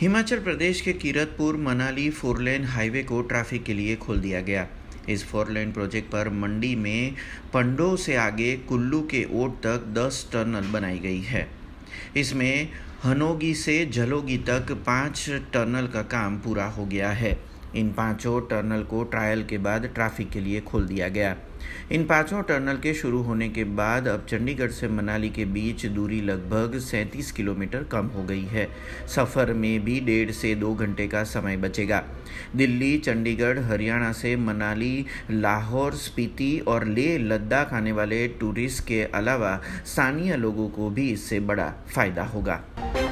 हिमाचल प्रदेश के Kiratpur Manali four lane highway को traffic के लिए खोल दिया गया। इस फोरलेन प्रोजेक्ट पर मंडी में पंडों से आगे कुल्लू के ओट तक 10 टनल बनाई गई है। इसमें हनोगी से झलोगी तक 5 टनल का काम पूरा हो गया है। इन 5 टनल को ट्रायल के बाद ट्रैफिक के लिए खोल दिया गया। इन 5 टनल के शुरू होने के बाद अब चंडीगढ़ से मनाली के बीच दूरी लगभग 37 किलोमीटर कम हो गई है। सफ़र में भी 1.5 से 2 घंटे का समय बचेगा। दिल्ली, चंडीगढ़, हरियाणा से मनाली, लाहौर, स्पीति और लेह लद्दाख आने वाले टूरिस्ट के अलावा स्थानीय लोगों को भी इससे बड़ा फ़ायदा होगा।